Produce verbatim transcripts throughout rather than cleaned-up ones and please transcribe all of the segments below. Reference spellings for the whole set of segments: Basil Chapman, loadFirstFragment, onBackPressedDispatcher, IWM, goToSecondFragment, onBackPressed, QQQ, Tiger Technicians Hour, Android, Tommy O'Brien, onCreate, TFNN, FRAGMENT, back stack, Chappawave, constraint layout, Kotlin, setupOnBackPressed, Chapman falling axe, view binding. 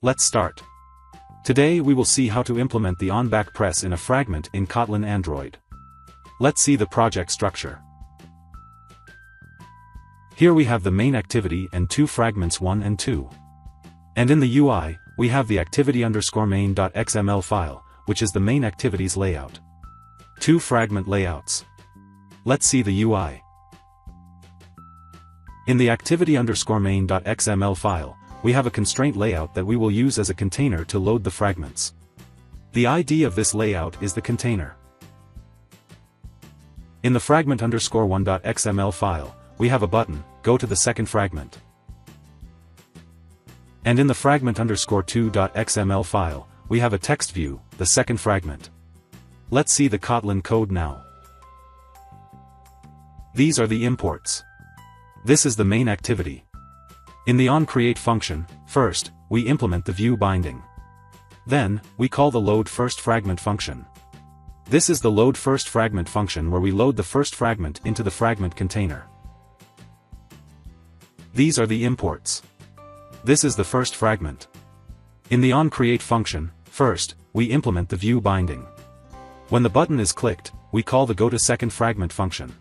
Let's start. Today we will see how to implement the onBackPress in a fragment in Kotlin Android. Let's see the project structure. Here we have the main activity and two fragments one and two. And in the U I, we have the activity underscore main.xml file, which is the main activity's layout. Two fragment layouts. Let's see the U I. In the activity underscore main.xml file, we have a constraint layout that we will use as a container to load the fragments. The I D of this layout is the container. In the fragment underscore one.xml file, we have a button, go to the second fragment. And in the fragment underscore two.xml file, we have a text view, the second fragment. Let's see the Kotlin code now. These are the imports. This is the main activity. In the onCreate function, first, we implement the view binding. Then, we call the loadFirstFragment function. This is the loadFirstFragment function where we load the first fragment into the fragment container. These are the imports. This is the first fragment. In the onCreate function, first, we implement the view binding. When the button is clicked, we call the goToSecondFragment function.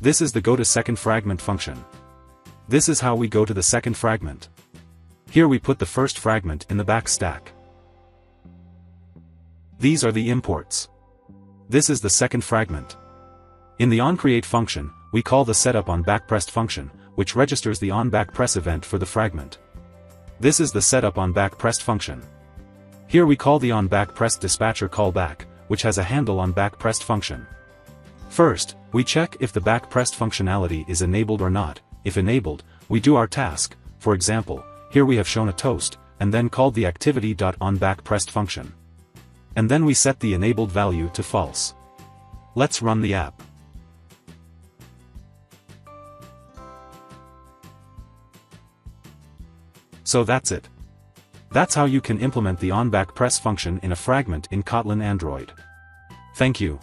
This is the goToSecondFragment function. This is how we go to the second fragment. Here we put the first fragment in the back stack. These are the imports. This is the second fragment. In the onCreate function, we call the setupOnBackPressed function, which registers the onBackPress event for the fragment. This is the setupOnBackPressed function. Here we call the onBackPressedDispatcher callback, which has a handle on backPressed function. First, we check if the backPressed functionality is enabled or not. If enabled, we do our task. For example, here we have shown a toast, and then called the activity.onBackPressed function. And then we set the enabled value to false. Let's run the app. So that's it. That's how you can implement the onBackPress function in a fragment in Kotlin Android. Thank you.